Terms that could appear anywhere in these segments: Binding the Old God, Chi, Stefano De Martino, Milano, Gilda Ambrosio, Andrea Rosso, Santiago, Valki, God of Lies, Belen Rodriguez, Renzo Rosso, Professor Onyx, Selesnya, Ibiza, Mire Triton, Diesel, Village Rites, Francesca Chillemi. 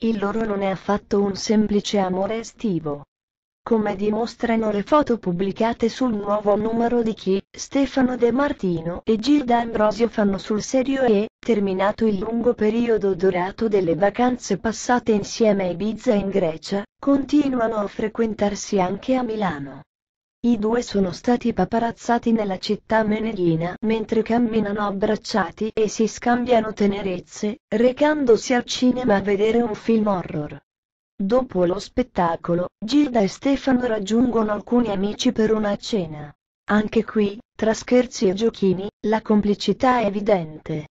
Il loro non è affatto un semplice amore estivo. Come dimostrano le foto pubblicate sul nuovo numero di Chi, Stefano De Martino e Gilda Ambrosio fanno sul serio e, terminato il lungo periodo dorato delle vacanze passate insieme a Ibiza in Grecia, continuano a frequentarsi anche a Milano. I due sono stati paparazzati nella città meneghina mentre camminano abbracciati e si scambiano tenerezze, recandosi al cinema a vedere un film horror. Dopo lo spettacolo, Gilda e Stefano raggiungono alcuni amici per una cena. Anche qui, tra scherzi e giochini, la complicità è evidente.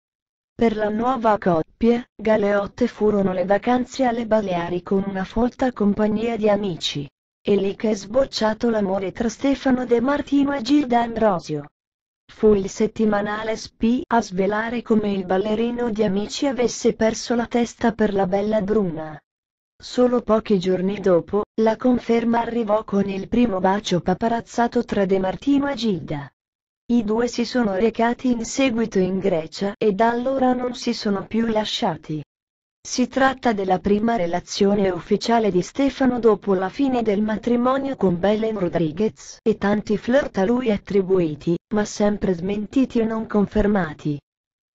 Per la nuova coppia, galeotte furono le vacanze alle Baleari con una folta compagnia di amici. È lì che è sbocciato l'amore tra Stefano De Martino e Gilda Ambrosio. Fu il settimanale Spy a svelare come il ballerino di Amici avesse perso la testa per la bella bruna. Solo pochi giorni dopo, la conferma arrivò con il primo bacio paparazzato tra De Martino e Gilda. I due si sono recati in seguito in Grecia e da allora non si sono più lasciati. Si tratta della prima relazione ufficiale di Stefano dopo la fine del matrimonio con Belen Rodriguez e tanti flirt a lui attribuiti, ma sempre smentiti o non confermati.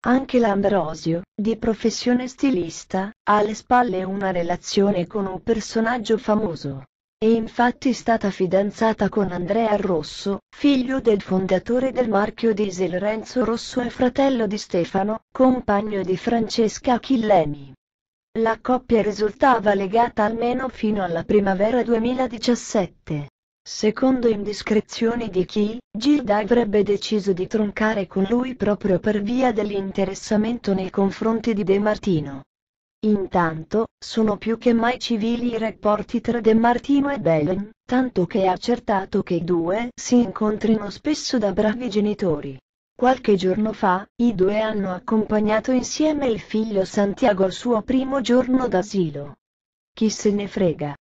Anche l'Ambrosio, di professione stilista, ha alle spalle una relazione con un personaggio famoso. È infatti stata fidanzata con Andrea Rosso, figlio del fondatore del marchio Diesel Renzo Rosso e fratello di Stefano, compagno di Francesca Chillemi. La coppia risultava legata almeno fino alla primavera 2017. Secondo indiscrezioni di Chi, Gilda avrebbe deciso di troncare con lui proprio per via dell'interessamento nei confronti di De Martino. Intanto, sono più che mai civili i rapporti tra De Martino e Belen, tanto che è accertato che i due si incontrino spesso da bravi genitori. Qualche giorno fa, i due hanno accompagnato insieme il figlio Santiago al suo primo giorno d'asilo. Chi se ne frega.